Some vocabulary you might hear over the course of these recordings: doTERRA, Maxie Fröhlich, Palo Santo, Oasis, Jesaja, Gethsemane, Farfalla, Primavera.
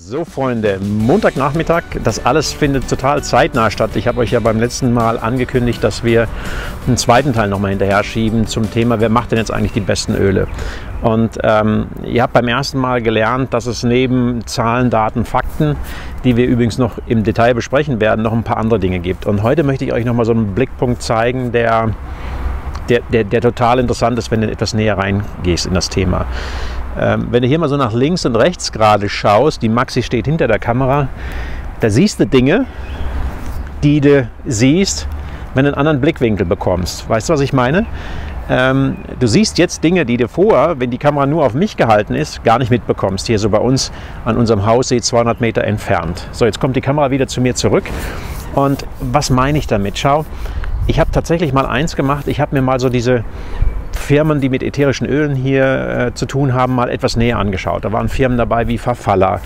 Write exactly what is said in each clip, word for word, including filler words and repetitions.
So Freunde, Montagnachmittag, das alles findet total zeitnah statt. Ich habe euch ja beim letzten Mal angekündigt, dass wir einen zweiten Teil nochmal hinterher schieben zum Thema, wer macht denn jetzt eigentlich die besten Öle? Und ähm, ihr habt beim ersten Mal gelernt, dass es neben Zahlen, Daten, Fakten, die wir übrigens noch im Detail besprechen werden, noch ein paar andere Dinge gibt. Und heute möchte ich euch nochmal so einen Blickpunkt zeigen, der, der, der, der total interessant ist, wenn du etwas näher reingehst in das Thema. Wenn du hier mal so nach links und rechts gerade schaust, die Maxi steht hinter der Kamera, da siehst du Dinge, die du siehst, wenn du einen anderen Blickwinkel bekommst. Weißt du, was ich meine? Ähm, du siehst jetzt Dinge, die du vorher, wenn die Kamera nur auf mich gehalten ist, gar nicht mitbekommst. Hier so bei uns an unserem Haus, seht zweihundert Meter entfernt. So, jetzt kommt die Kamera wieder zu mir zurück. Und was meine ich damit? Schau, ich habe tatsächlich mal eins gemacht. Ich habe mir mal so diese Firmen, die mit ätherischen Ölen hier äh, zu tun haben, mal etwas näher angeschaut. Da waren Firmen dabei wie Farfalla,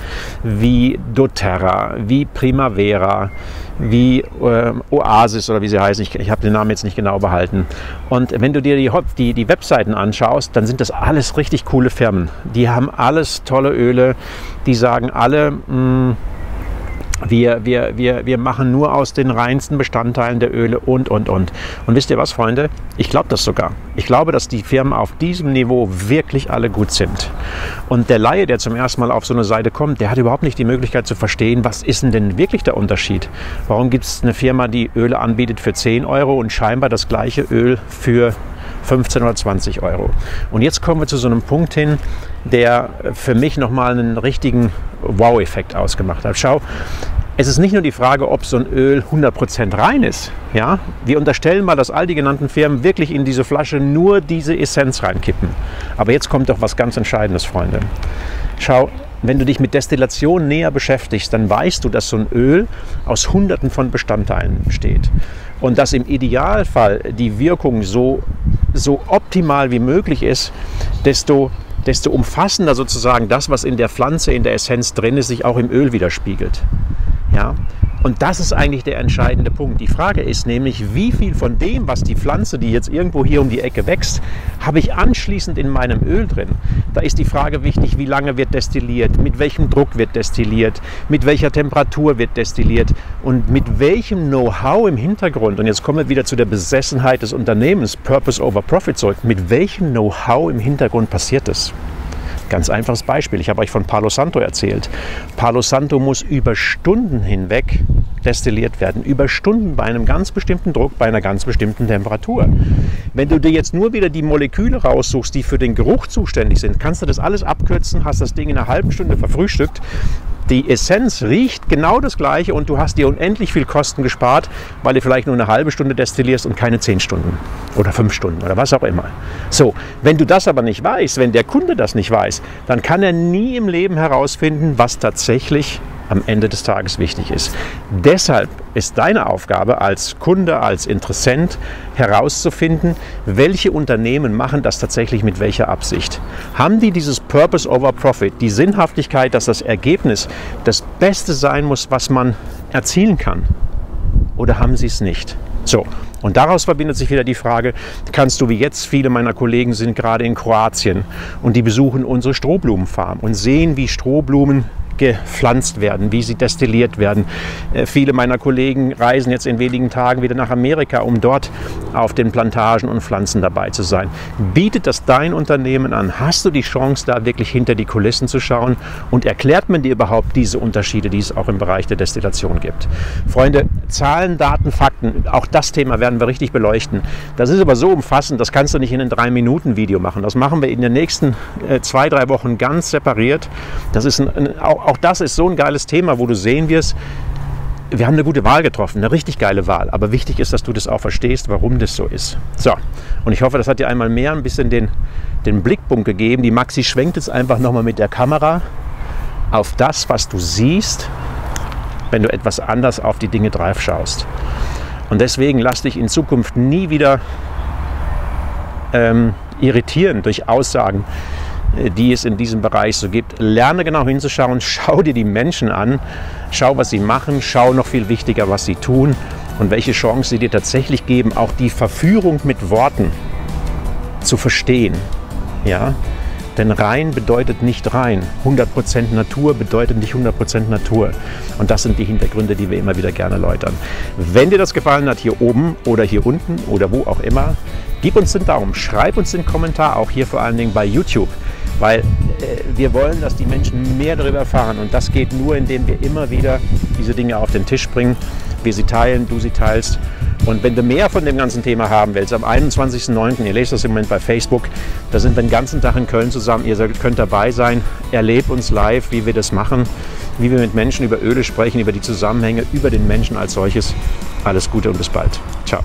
wie doTERRA, wie Primavera, wie äh, Oasis oder wie sie heißen. Ich, ich habe den Namen jetzt nicht genau behalten. Und wenn du dir die, die, die Webseiten anschaust, dann sind das alles richtig coole Firmen. Die haben alles tolle Öle, die sagen alle, mh, Wir, wir, wir, wir machen nur aus den reinsten Bestandteilen der Öle und, und, und. Und wisst ihr was, Freunde? Ich glaube das sogar. Ich glaube, dass die Firmen auf diesem Niveau wirklich alle gut sind. Und der Laie, der zum ersten Mal auf so eine Seite kommt, der hat überhaupt nicht die Möglichkeit zu verstehen, was ist denn, denn wirklich der Unterschied? Warum gibt es eine Firma, die Öle anbietet für zehn Euro und scheinbar das gleiche Öl für fünfzehn oder zwanzig Euro? Und jetzt kommen wir zu so einem Punkt hin, der für mich nochmal einen richtigen Wow-Effekt ausgemacht hat. Schau, es ist nicht nur die Frage, ob so ein Öl hundert Prozent rein ist. Ja? Wir unterstellen mal, dass all die genannten Firmen wirklich in diese Flasche nur diese Essenz reinkippen. Aber jetzt kommt doch was ganz Entscheidendes, Freunde. Schau, wenn du dich mit Destillation näher beschäftigst, dann weißt du, dass so ein Öl aus Hunderten von Bestandteilen besteht. Und dass im Idealfall die Wirkung so, so optimal wie möglich ist, desto desto umfassender sozusagen das, was in der Pflanze, in der Essenz drin ist, sich auch im Öl widerspiegelt. Ja? Und das ist eigentlich der entscheidende Punkt. Die Frage ist nämlich, wie viel von dem, was die Pflanze, die jetzt irgendwo hier um die Ecke wächst, habe ich anschließend in meinem Öl drin? Da ist die Frage wichtig, wie lange wird destilliert, mit welchem Druck wird destilliert, mit welcher Temperatur wird destilliert und mit welchem Know-how im Hintergrund. Und jetzt kommen wir wieder zu der Besessenheit des Unternehmens, Purpose over Profit zurück. Mit welchem Know-how im Hintergrund passiert es? Ganz einfaches Beispiel, ich habe euch von Palo Santo erzählt. Palo Santo muss über Stunden hinweg destilliert werden, über Stunden bei einem ganz bestimmten Druck, bei einer ganz bestimmten Temperatur. Wenn du dir jetzt nur wieder die Moleküle raussuchst, die für den Geruch zuständig sind, kannst du das alles abkürzen, hast das Ding in einer halben Stunde verfrühstückt. Die Essenz riecht genau das Gleiche und du hast dir unendlich viel Kosten gespart, weil du vielleicht nur eine halbe Stunde destillierst und keine zehn Stunden oder fünf Stunden oder was auch immer. So, wenn du das aber nicht weißt, wenn der Kunde das nicht weiß, dann kann er nie im Leben herausfinden, was tatsächlich am Ende des Tages wichtig ist. Deshalb ist deine Aufgabe als Kunde, als Interessent herauszufinden, welche Unternehmen machen das tatsächlich mit welcher Absicht. Haben die dieses Purpose over Profit, die Sinnhaftigkeit, dass das Ergebnis das Beste sein muss, was man erzielen kann? Oder haben sie es nicht? So, und daraus verbindet sich wieder die Frage, kannst du, wie jetzt viele meiner Kollegen sind gerade in Kroatien und die besuchen unsere Strohblumenfarm und sehen, wie Strohblumen gepflanzt werden, wie sie destilliert werden. Äh, viele meiner Kollegen reisen jetzt in wenigen Tagen wieder nach Amerika, um dort auf den Plantagen und Pflanzen dabei zu sein. Bietet das dein Unternehmen an? Hast du die Chance, da wirklich hinter die Kulissen zu schauen? Und erklärt man dir überhaupt diese Unterschiede, die es auch im Bereich der Destillation gibt? Freunde, Zahlen, Daten, Fakten, auch das Thema werden wir richtig beleuchten. Das ist aber so umfassend, das kannst du nicht in einem drei Minuten Video machen. Das machen wir in den nächsten äh, zwei, drei Wochen ganz separiert. Das ist ein, ein, auch Auch das ist so ein geiles Thema, wo du sehen wirst, wir haben eine gute Wahl getroffen, eine richtig geile Wahl. Aber wichtig ist, dass du das auch verstehst, warum das so ist. So, und ich hoffe, das hat dir einmal mehr ein bisschen den, den Blickpunkt gegeben. Die Maxi schwenkt jetzt einfach nochmal mit der Kamera auf das, was du siehst, wenn du etwas anders auf die Dinge drauf schaust. Und deswegen lass dich in Zukunft nie wieder ähm, irritieren durch Aussagen, die es in diesem Bereich so gibt. Lerne genau hinzuschauen, schau dir die Menschen an, schau, was sie machen, schau noch viel wichtiger, was sie tun und welche Chancen sie dir tatsächlich geben, auch die Verführung mit Worten zu verstehen. Ja? Denn rein bedeutet nicht rein. hundert Prozent Natur bedeutet nicht hundert Prozent Natur. Und das sind die Hintergründe, die wir immer wieder gerne erläutern. Wenn dir das gefallen hat, hier oben oder hier unten oder wo auch immer, gib uns den Daumen, schreib uns den Kommentar, auch hier vor allen Dingen bei YouTube. Weil äh, wir wollen, dass die Menschen mehr darüber erfahren. Und das geht nur, indem wir immer wieder diese Dinge auf den Tisch bringen. Wir sie teilen, du sie teilst. Und wenn du mehr von dem ganzen Thema haben willst, am einundzwanzigsten neunten, ihr lest das im Moment bei Facebook, da sind wir den ganzen Tag in Köln zusammen, ihr könnt dabei sein, erlebt uns live, wie wir das machen, wie wir mit Menschen über Öle sprechen, über die Zusammenhänge, über den Menschen als solches. Alles Gute und bis bald. Ciao.